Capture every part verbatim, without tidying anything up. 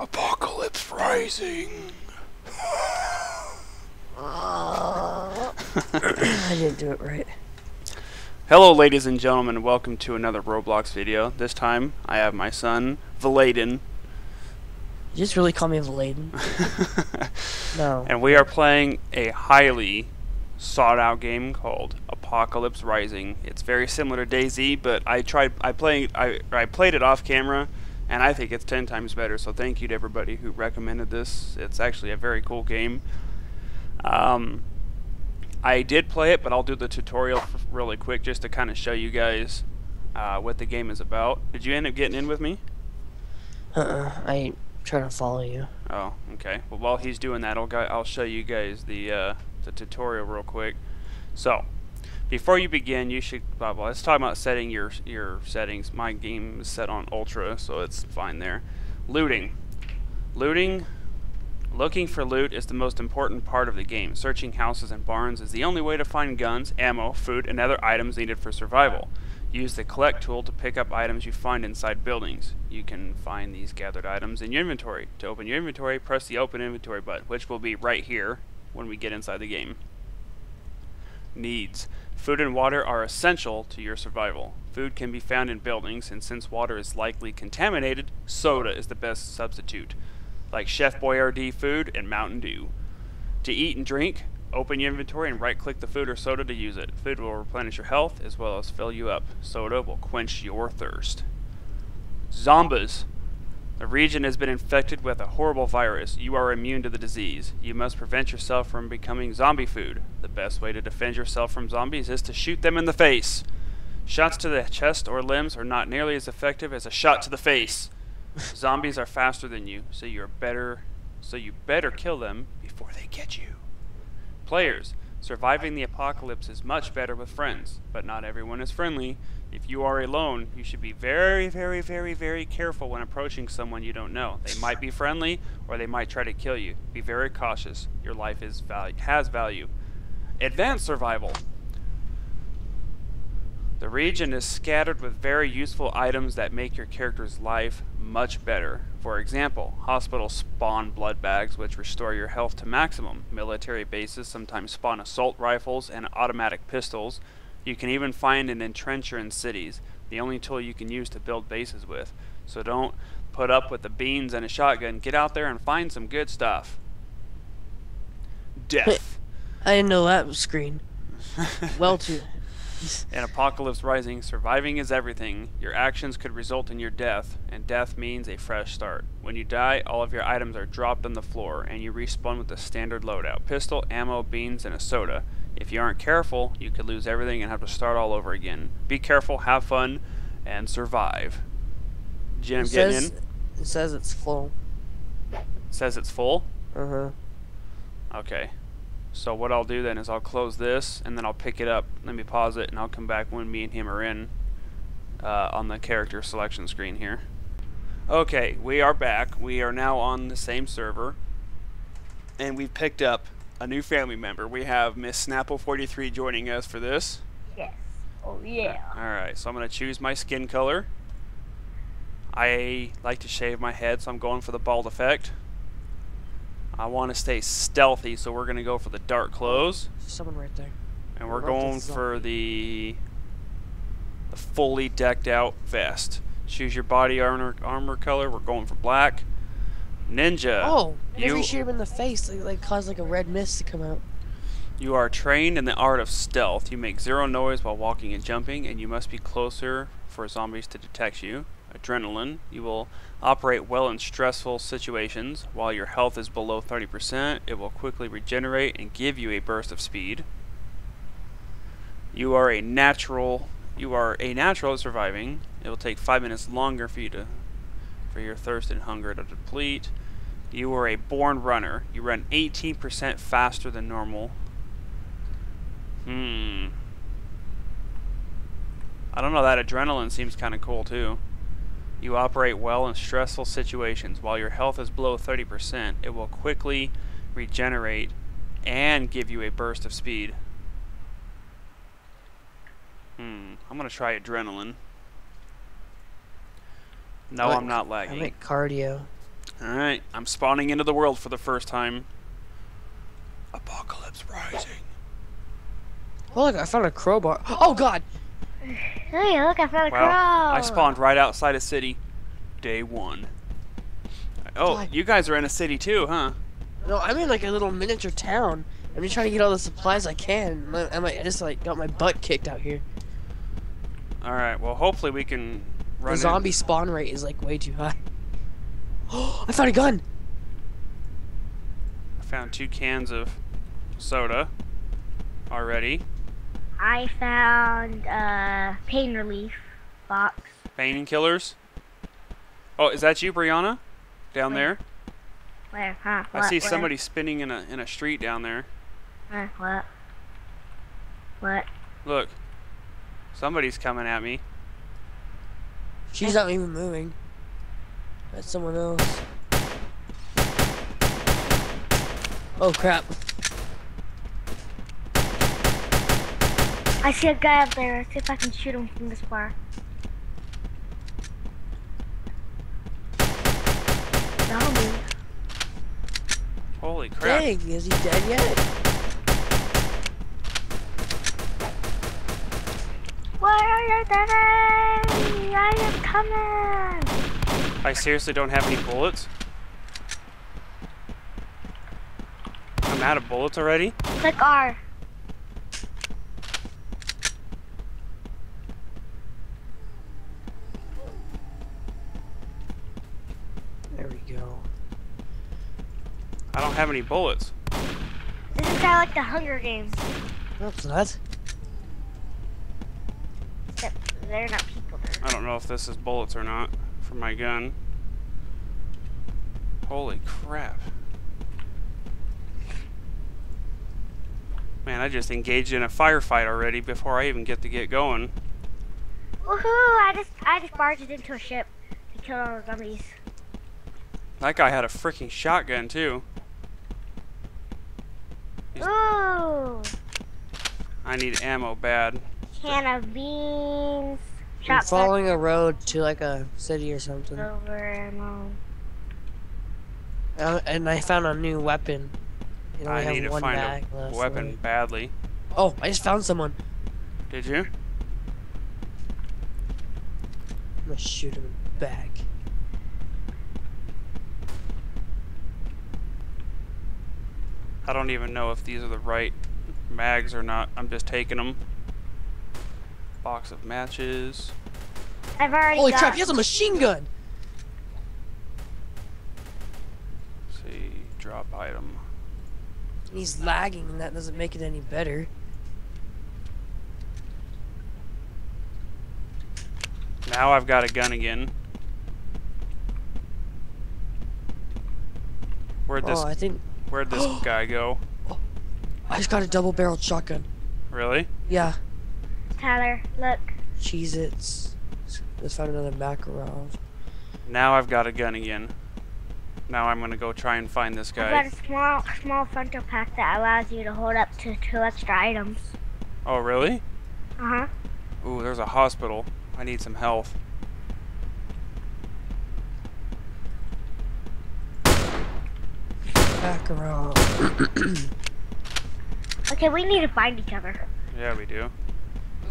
Apocalypse Rising. I didn't do it right. Hello ladies and gentlemen, and welcome to another Roblox video. This time I have my son, Valadin. You just really call me Valadin? No. And we are playing a highly sought out game called Apocalypse Rising. It's very similar to DayZ, but I tried I played I I played it off camera and I think it's ten times better, so thank you to everybody who recommended this. It's actually a very cool game. Um I did play it, but I'll do the tutorial really quick just to kind of show you guys uh, what the game is about. Did you end up getting in with me? Uh-uh, I ain't trying to follow you. Oh, okay. Well, while he's doing that, I'll, go I'll show you guys the, uh, the tutorial real quick. So, before you begin, you should... Blah, blah, let's talk about setting your, your settings. My game is set on Ultra, so it's fine there. Looting. Looting... Looking for loot is the most important part of the game. Searching houses and barns is the only way to find guns, ammo, food, and other items needed for survival. Use the collect tool to pick up items you find inside buildings. You can find these gathered items in your inventory. To open your inventory, press the open inventory button, which will be right here when we get inside the game. Needs. Food and water are essential to your survival. Food can be found in buildings, and since water is likely contaminated, soda is the best substitute, like Chef Boyardee food and Mountain Dew. To eat and drink, open your inventory and right-click the food or soda to use it. Food will replenish your health as well as fill you up. Soda will quench your thirst. Zombies. The region has been infected with a horrible virus. You are immune to the disease. You must prevent yourself from becoming zombie food. The best way to defend yourself from zombies is to shoot them in the face. Shots to the chest or limbs are not nearly as effective as a shot to the face. Zombies are faster than you, so you're better so you better kill them before they get you. Players, surviving the apocalypse is much better with friends, but not everyone is friendly. If you are alone, you should be very, very, very, very careful when approaching someone you don't know. They might be friendly, or they might try to kill you. Be very cautious. Your life is value has value. Advanced survival. The region is scattered with very useful items that make your character's life much better. For example, hospitals spawn blood bags, which restore your health to maximum. Military bases sometimes spawn assault rifles and automatic pistols. You can even find an entrencher in cities, the only tool you can use to build bases with. So don't put up with the beans and a shotgun. Get out there and find some good stuff. Death. I didn't know that was screen. Well, too. In Apocalypse Rising, surviving is everything. Your actions could result in your death, and death means a fresh start. When you die, all of your items are dropped on the floor, and you respawn with a standard loadout. Pistol, ammo, beans, and a soda. If you aren't careful, you could lose everything and have to start all over again. Be careful, have fun, and survive. Jim, get in? It says it's full. It says it's full? Uh-huh. Okay. So what I'll do then is I'll close this, and then I'll pick it up. Let me pause it, and I'll come back when me and him are in uh, on the character selection screen here. Okay, we are back. We are now on the same server, and we've picked up a new family member. We have Miss Snapple forty-three joining us for this. Yes. Oh, yeah. All right, so I'm going to choose my skin color. I like to shave my head, so I'm going for the bald effect. I want to stay stealthy, so we're going to go for the dark clothes. There's someone right there. And we're going for the, the fully decked out vest. Choose your body armor, armor color. We're going for black. Ninja. Oh, and if you shoot him in the face, they, they cause like a red mist to come out. You are trained in the art of stealth. You make zero noise while walking and jumping, and you must be closer for zombies to detect you. Adrenaline. You will operate well in stressful situations. While your health is below thirty percent, it will quickly regenerate and give you a burst of speed. You are a natural you are a natural at surviving. It will take five minutes longer for you to for your thirst and hunger to deplete. You are a born runner. You run eighteen percent faster than normal. Hmm. I don't know, that adrenaline seems kinda cool too. You operate well in stressful situations. While your health is below thirty percent, it will quickly regenerate and give you a burst of speed. Hmm, I'm gonna try adrenaline. No, I'm not lagging. I like cardio. Alright, I'm spawning into the world for the first time. Apocalypse Rising. Oh, look, I found a crowbar. Oh, God! Hey, look, I found a well, crow! I spawned right outside a city. Day one. Oh, God. You guys are in a city too, huh? No, I'm in like a little miniature town. I'm just trying to get all the supplies I can. I, I just like got my butt kicked out here. Alright, well, hopefully we can run. The zombie in. Spawn rate is like way too high. Oh, I found a gun! I found two cans of soda already. I found a uh, pain relief box. Painkillers? Oh, is that you, Brianna? Down Where? there? Where? Huh? What? I see Where? somebody spinning in a in a street down there. Huh? What? What? Look. Somebody's coming at me. She's not even moving. That's someone else. Oh crap. I see a guy up there. Let's see if I can shoot him from this far. Zombie. Holy crap. Dang, is he dead yet? Where are you, Daddy? I am coming. I seriously don't have any bullets. I'm out of bullets already. Click R. I don't have any bullets. This is kind of like the Hunger Games. No, it's not. Except they're not people. There. I don't know if this is bullets or not for my gun. Holy crap. Man, I just engaged in a firefight already before I even get to get going. Woohoo! I just, I just barged into a ship to kill all the zombies. That guy had a freaking shotgun, too. He's... Ooh! I need ammo bad. Can of beans. Shotgun. I'm following a road to like a city or something. Over ammo. Uh, and I found a new weapon. And I have need to one find bag a left weapon left. badly. Oh, I just found someone. Did you? I'm gonna shoot him back. I don't even know if these are the right mags or not. I'm just taking them. Box of matches. I've already Holy got crap, he has a machine gun! Let's see, drop item. He's lagging and that doesn't make it any better. Now I've got a gun again. Where'd this... Oh, I think... Where'd this guy go? I just got a double-barreled shotgun. Really? Yeah. Tyler, look. Cheez-Its. Let's find another Makarov. Now I've got a gun again. Now I'm gonna go try and find this guy. I've got a small, small frontal pack that allows you to hold up to two extra items. Oh, really? Uh-huh. Ooh, there's a hospital. I need some health. Makarov. Okay, we need to find each other. Yeah, we do.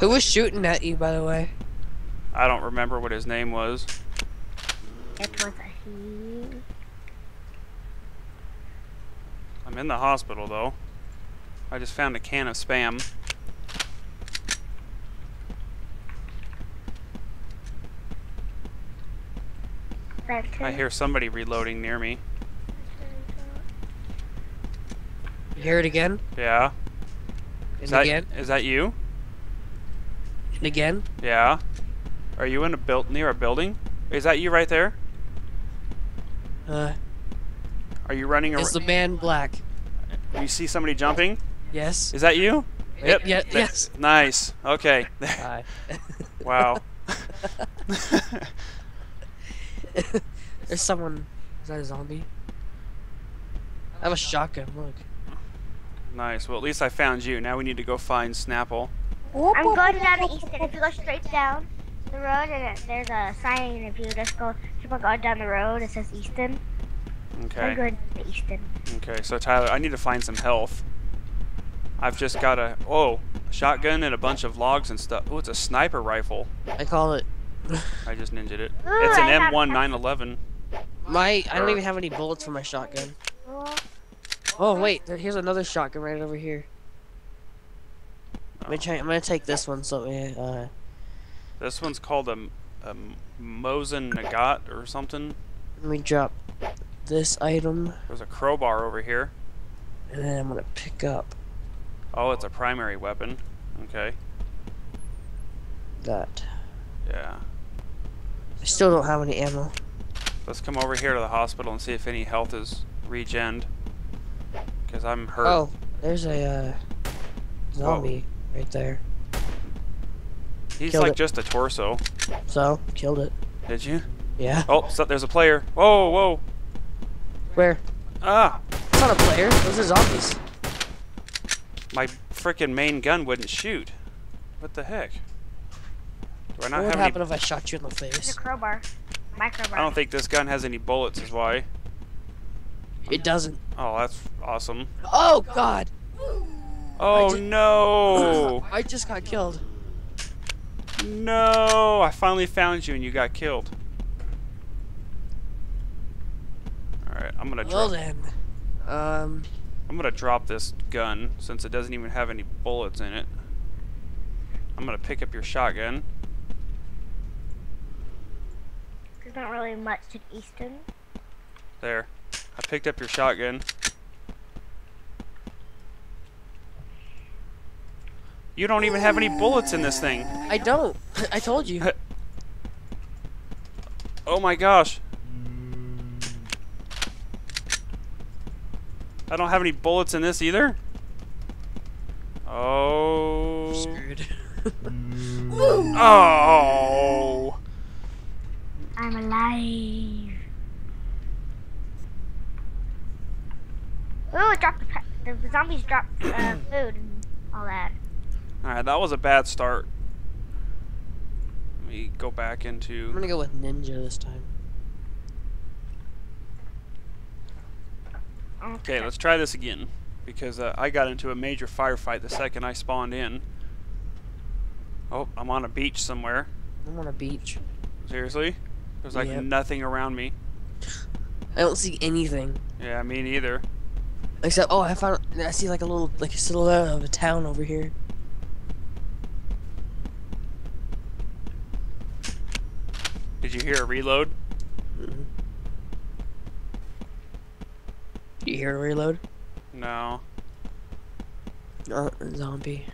Who was shooting at you, by the way? I don't remember what his name was. It was a he. I'm in the hospital, though. I just found a can of Spam. I hear somebody reloading near me. You hear it again? Yeah. Is that, again? Is that you? And again? Yeah. Are you in a built near a building? Is that you right there? Uh. Are you running around? Is the man black? You see somebody jumping? Yes. Is that you? Yep. Yeah, yes. Nice. Okay. Hi. Wow. There's someone. Is that a zombie? I have a shotgun. Look. Nice. Well, at least I found you. Now we need to go find Snapple. I'm going down the east, and if you go straight down the road, and there's a sign, and if you just go, keep on going down the road, it says Easton. Okay. I'm going to Easton. Okay, so Tyler, I need to find some health. I've just got a, oh, a shotgun and a bunch of logs and stuff. Oh, it's a sniper rifle. I call it. I just ninja'd it. Ooh, it's an M nineteen eleven. My, I don't even have any bullets for my shotgun. Oh, wait, there, here's another shotgun right over here. I'm gonna, try, I'm gonna take this one, so uh... This one's called a, a Mosin Nagat or something. Let me drop this item. There's a crowbar over here. And then I'm gonna pick up. Oh, it's a primary weapon. Okay. That. Yeah. I still don't have any ammo. Let's come over here to the hospital and see if any health is regened. Because I'm hurt. Oh, there's a uh, zombie Whoa. right there. He's killed like it. just a torso. So, killed it. Did you? Yeah. Oh, so there's a player. Whoa, whoa. Where? Ah. It's not a player. Those are zombies. My freaking main gun wouldn't shoot. What the heck? Do I not what have would any... happen if I shot you in the face? There's a crowbar. My crowbar. I don't think this gun has any bullets, is why. It doesn't. Oh, that's awesome. Oh, God. Oh, I just... no. I just got killed. No. I finally found you and you got killed. Alright, I'm going to drop... Well, then. Um... I'm gonna drop this gun since it doesn't even have any bullets in it. I'm gonna pick up your shotgun. There's not really much in Easton. There. I picked up your shotgun. You don't even have any bullets in this thing. I don't. I told you. Oh my gosh. I don't have any bullets in this either. Oh. You're screwed. Oh. I'm alive. Ooh, it dropped the, the zombies dropped uh, food and all that. All right, that was a bad start. Let me go back into. I'm gonna go with ninja this time. Okay, let's try this again, because uh, I got into a major firefight the second I spawned in. Oh, I'm on a beach somewhere. I'm on a beach. Seriously? There's like yep. nothing around me. I don't see anything. Yeah, me neither. Except, oh, I found, I see like a little, like a silhouette of a town over here. Did you hear a reload? Mm-hmm. You hear a reload? No. Uh, zombie.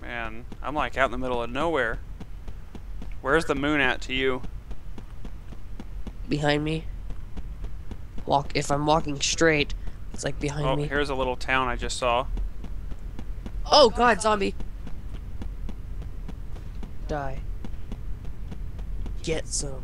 Man, I'm like out in the middle of nowhere. Where's the moon at to you? Behind me. Walk. If I'm walking straight, it's like behind oh, me. Oh, here's a little town I just saw. Oh God, zombie! Die. Get some.